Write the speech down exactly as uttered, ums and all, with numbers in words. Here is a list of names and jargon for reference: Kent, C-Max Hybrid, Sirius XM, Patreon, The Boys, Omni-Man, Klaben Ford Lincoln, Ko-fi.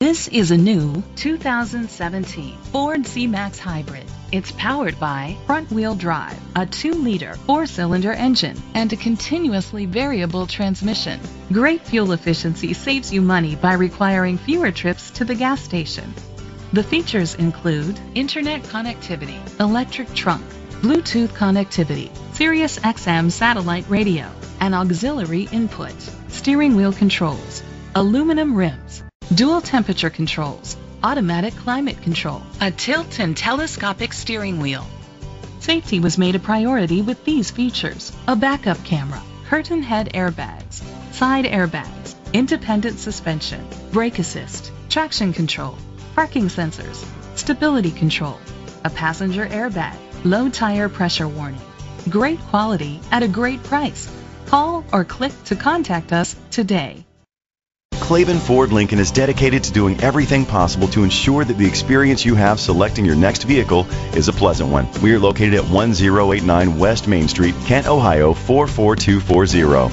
This is a new two thousand seventeen Ford C-Max Hybrid. It's powered by front-wheel drive, a two liter four cylinder engine, and a continuously variable transmission. Great fuel efficiency saves you money by requiring fewer trips to the gas station. The features include internet connectivity, electric trunk, Bluetooth connectivity, Sirius X M satellite radio, an auxiliary input, steering wheel controls, aluminum rims, dual temperature controls, automatic climate control, a tilt and telescopic steering wheel. Safety was made a priority with these features: a backup camera, curtain head airbags, side airbags, independent suspension, brake assist, traction control, parking sensors, stability control, a passenger airbag, low tire pressure warning. Great quality at a great price. Call or click to contact us today. Klaben Ford Lincoln is dedicated to doing everything possible to ensure that the experience you have selecting your next vehicle is a pleasant one. We are located at one zero eight nine West Main Street, Kent, Ohio four four two four zero.